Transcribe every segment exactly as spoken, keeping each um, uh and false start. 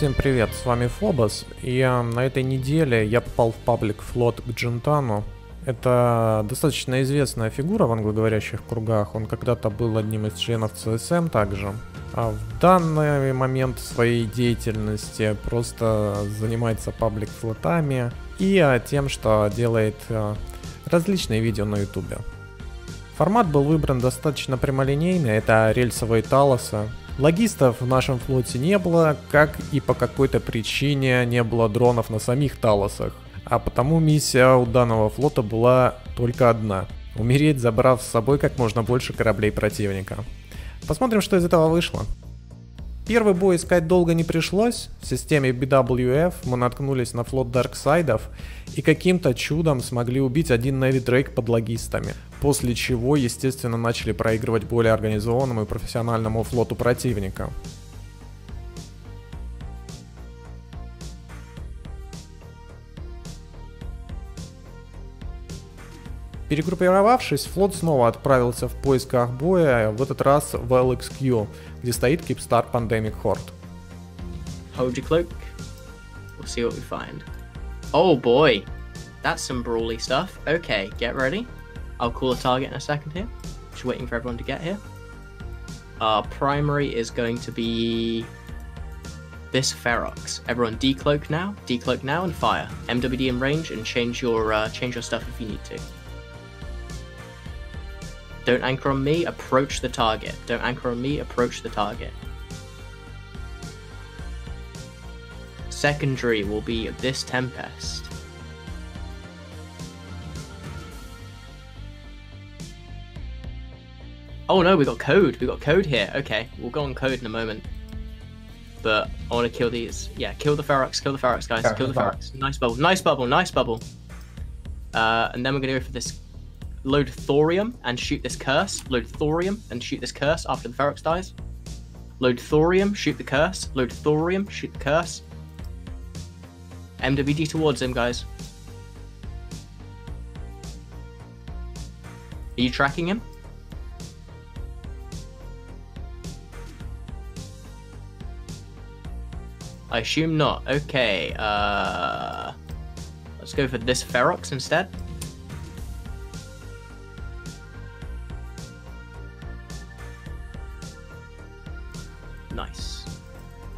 Всем привет, с вами Фобос, и на этой неделе я попал в паблик Флот к Джинтану. Это достаточно известная фигура в англоговорящих кругах, он когда-то был одним из членов си эс эм также. А в данный момент своей деятельности просто занимается паблик флотами и тем, что делает различные видео на ютубе. Формат был выбран достаточно прямолинейный, это рельсовые талосы. Логистов в нашем флоте не было, как и по какой-то причине не было дронов на самих талосах. А потому миссия у данного флота была только одна – умереть, забрав с собой как можно больше кораблей противника. Посмотрим, что из этого вышло. Первый бой искать долго не пришлось, в системе би дабл ю эф мы наткнулись на флот Дарксайдов и каким-то чудом смогли убить один Navy Drake под логистами, после чего, естественно, начали проигрывать более организованному и профессиональному флоту противника. Перегруппировавшись, флот снова отправился в поисках боя, в этот раз в эл икс кью, где стоит Keepstar Pandemic Horde. Hold your cloak. We'll see what we find. Oh boy, that's some brawly stuff. Okay, get ready. I'll call a target in a second here. Just waiting for everyone to get here. Our primary is going to be this Ferox. Everyone decloak now, decloak now, and fire. эм дабл ю ди in range, and change your uh, change your stuff if you need to. Don't anchor on me, approach the target. Don't anchor on me, approach the target. Secondary will be this Tempest. Oh no, we got code. We got code here. Okay, we'll go on code in a moment. But I want to kill these. Yeah, kill the Ferox, kill the Ferox, guys. Kill the Ferox. Nice bubble, nice bubble, nice bubble. Uh, and then we're going to go for this. Load thorium and shoot this curse. Load thorium and shoot this curse after the Ferox dies. Load thorium, shoot the curse. Load thorium, shoot the curse. эм дабл ю ди towards him, guys. Are you tracking him? I assume not. Okay, uh, let's go for this Ferox instead. Nice.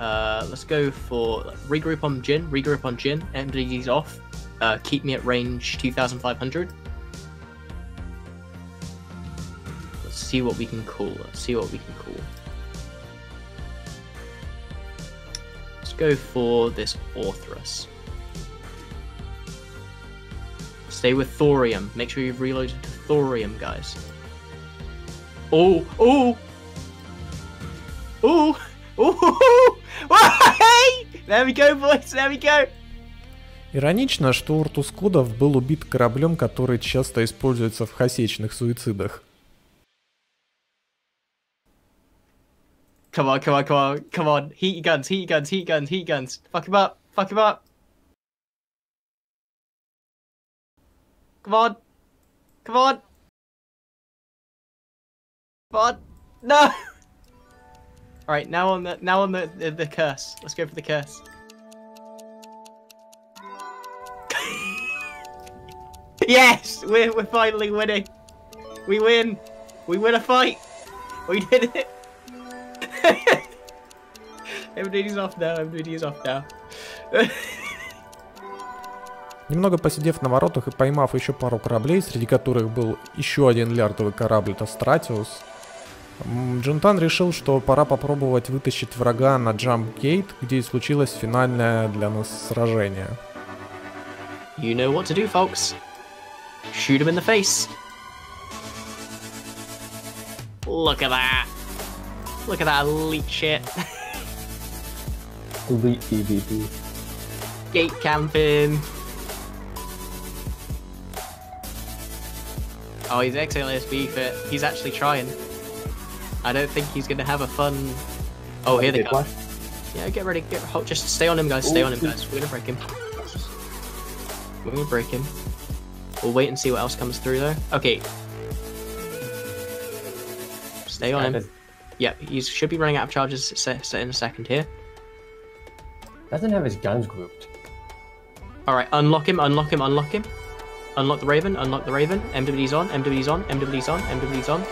Uh, let's go for regroup on Jin. Regroup on Jin. эм дабл ю ди's off. Uh, keep me at range two thousand five hundred. Let's see what we can call. Let's see what we can call. Let's go for this Orthrus. Stay with thorium. Make sure you've reloaded to thorium, guys. Oh! Oh! Ooh! Ooh! There we go, boys! There we go! Иронично, что Уртускудов был убит кораблем, который часто используется в хасечных суицидах. Come on, come on, come on, come on! Heat your guns, heat your guns, heat your guns, heat your guns! Fuck him up, fuck him up! Come on, come on, come on! No! Alright, now on the now on the, the the curse. Let's go for the curse. Yes, we're we're finally winning. We win. We win a fight. We did it. эм дабл ю ди's off now. эм дабл ю ди's off now. Немного посидев на воротах и поймав еще пару кораблей, среди которых был еще один лярдовый корабль Тострациус, Джинтан решил, что пора попробовать вытащить врага на джамп-гейт, где и случилось финальное для нас сражение. You know what to do, folks. Shoot him in the face. Look at that. Look at that elite shit. Elite PvP. Gate camping. Oh, he's exhaling his beef it. He's actually trying. I don't think he's gonna have a fun. Oh, here they come. Yeah, get ready. Get hold. Just stay on him, guys. Stay on him, guys. We're gonna break him. We're gonna break him. We'll wait and see what else comes through though. Okay. Stay on him. Yep, he should be running out of charges in a second here. Doesn't have his guns grouped. All right, unlock him, unlock him, unlock him. Unlock the Raven, unlock the Raven. M W D's on, M W D's on, M W D's on, M W D's on.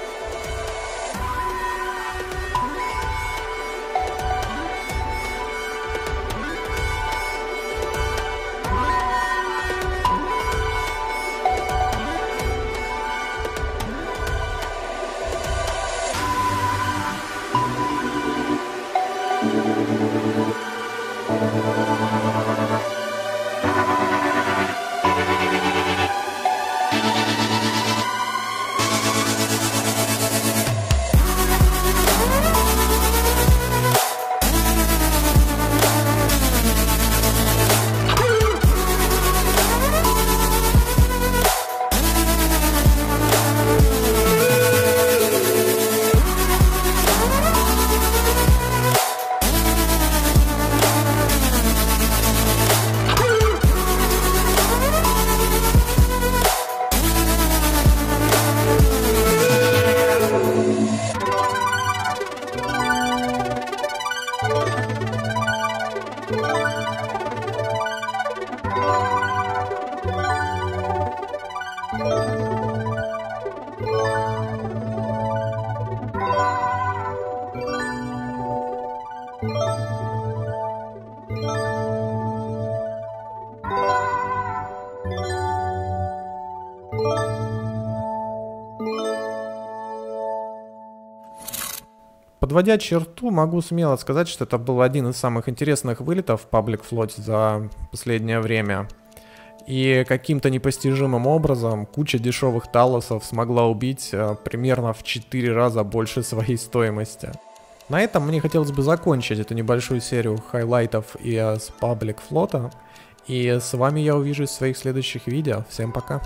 Подводя черту, могу смело сказать, что это был один из самых интересных вылетов в Public Float за последнее время. И каким-то непостижимым образом куча дешевых талосов смогла убить примерно в четыре раза больше своей стоимости. На этом мне хотелось бы закончить эту небольшую серию хайлайтов из Public Float. И с вами я увижусь в своих следующих видео. Всем пока!